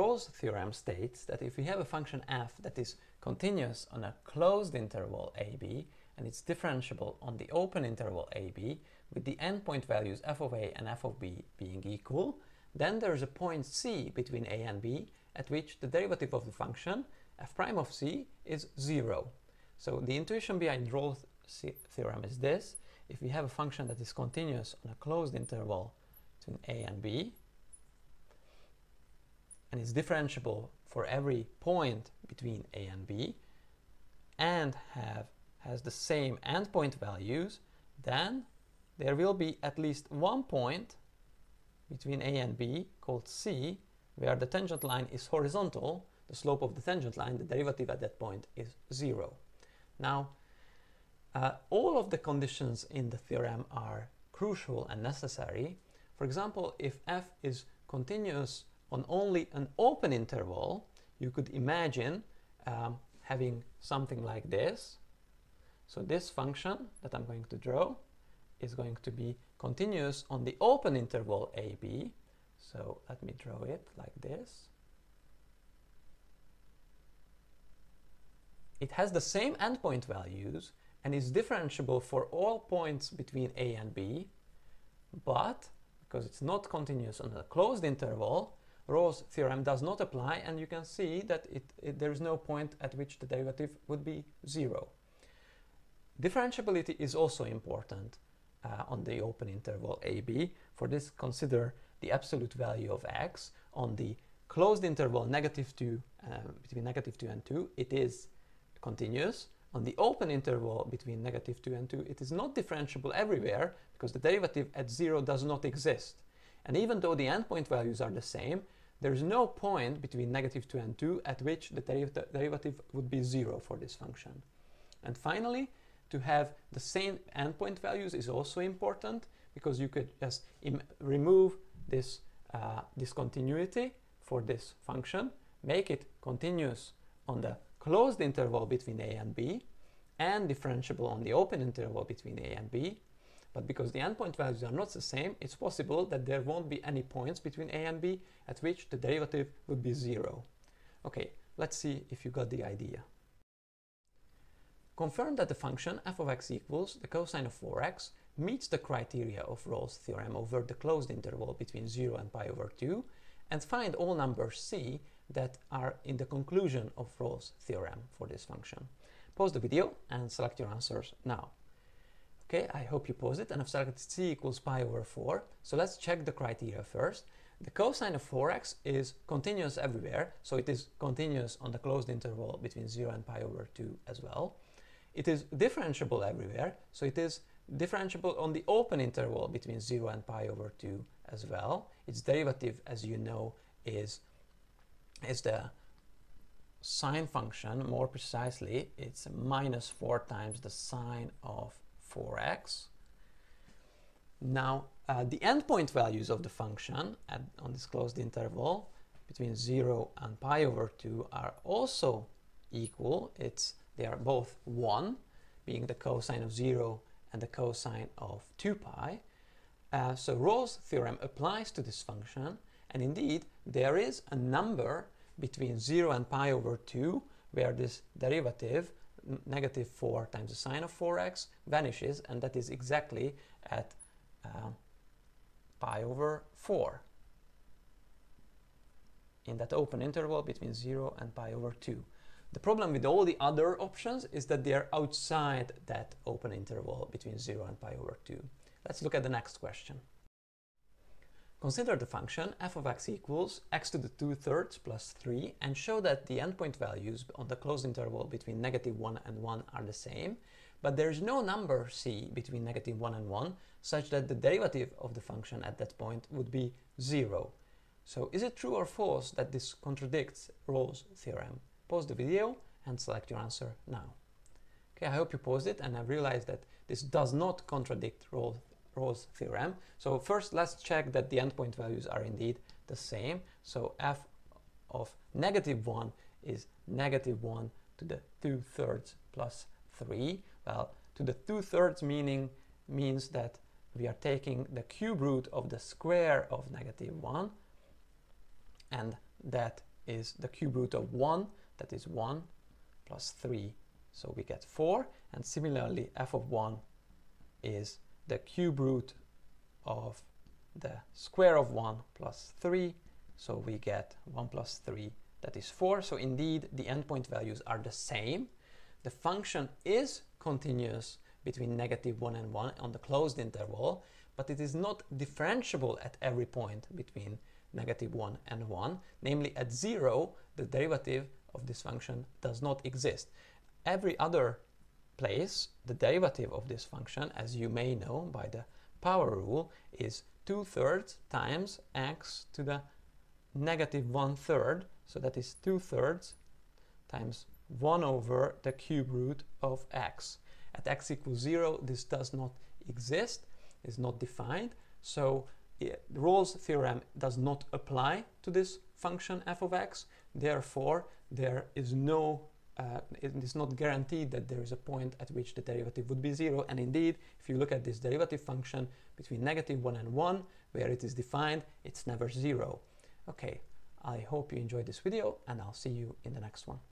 Rolle's theorem states that if we have a function f that is continuous on a closed interval ab and it's differentiable on the open interval ab with the endpoint values f of a and f of b being equal, then there is a point c between a and b at which the derivative of the function f prime of c is 0. So the intuition behind Rolle's theorem is this: if we have a function that is continuous on a closed interval between a and b and is differentiable for every point between a and b and has the same endpoint values, then there will be at least one point between a and b called c where the tangent line is horizontal, the slope of the tangent line, the derivative at that point, is 0. Now, all of the conditions in the theorem are crucial and necessary. For example, if f is continuous on only an open interval, you could imagine having something like this. So this function that I'm going to draw is going to be continuous on the open interval AB. So let me draw it like this. It has the same endpoint values and is differentiable for all points between A and B, but because it's not continuous on a closed interval, Rolle's theorem does not apply, and you can see that there is no point at which the derivative would be 0. Differentiability is also important on the open interval AB. For this, consider the absolute value of x. On the closed interval between -2 and 2, it is continuous. On the open interval between -2 and 2, it is not differentiable everywhere because the derivative at 0 does not exist. And even though the endpoint values are the same, there is no point between -2 and 2 at which the derivative would be 0 for this function. And finally, to have the same endpoint values is also important because you could just remove this discontinuity for this function, make it continuous on the closed interval between a and b and differentiable on the open interval between a and b, but because the endpoint values are not the same, it's possible that there won't be any points between a and b at which the derivative would be 0. Okay, let's see if you got the idea. Confirm that the function f of x equals the cosine of 4x meets the criteria of Rolle's theorem over the closed interval between 0 and pi over 2, and find all numbers c that are in the conclusion of Rolle's theorem for this function. Pause the video and select your answers now. Okay, I hope you paused it, and I've selected c equals pi over 4. So let's check the criteria first. The cosine of 4x is continuous everywhere, so it is continuous on the closed interval between 0 and pi over 2 as well. It is differentiable everywhere, so it is differentiable on the open interval between 0 and pi over 2 as well. Its derivative, as you know, is the sine function. More precisely, it's minus 4 times the sine of 4x. Now, the endpoint values of the function on this closed interval between 0 and pi over 2 are also equal. They are both 1, being the cosine of 0 and the cosine of 2 pi. So Rolle's theorem applies to this function, and indeed there is a number between 0 and pi over 2 where this derivative negative 4 times the sine of 4x vanishes, and that is exactly at pi over 4 in that open interval between 0 and pi over 2. The problem with all the other options is that they are outside that open interval between 0 and pi over 2. Let's look at the next question. Consider the function f of x equals x to the 2/3 plus 3 and show that the endpoint values on the closed interval between -1 and 1 are the same, but there is no number c between -1 and 1 such that the derivative of the function at that point would be 0. So is it true or false that this contradicts Rolle's theorem? Pause the video and select your answer now. Okay, I hope you paused it and I realized that this does not contradict Rolle's theorem. So first let's check that the endpoint values are indeed the same. So f of -1 is -1 to the 2/3 plus 3. Well, to the 2/3 means that we are taking the cube root of the square of -1, and that is the cube root of 1, that is 1 plus 3, so we get 4. And similarly, f of 1 is the cube root of the square of 1 plus 3, so we get 1 plus 3, that is 4. So indeed, the endpoint values are the same. The function is continuous between -1 and 1 on the closed interval, but it is not differentiable at every point between -1 and 1. Namely, at 0, the derivative of this function does not exist. Every other place, the derivative of this function, as you may know by the power rule, is 2/3 times x to the -1/3, so that is 2/3 times 1 over the cube root of x. At x equals 0, this does not exist, is not defined, so Rolle's theorem does not apply to this function f of x. Therefore, there is no, it is not guaranteed that there is a point at which the derivative would be 0, and indeed, if you look at this derivative function between -1 and 1, where it is defined, it's never 0. Okay, I hope you enjoyed this video, and I'll see you in the next one.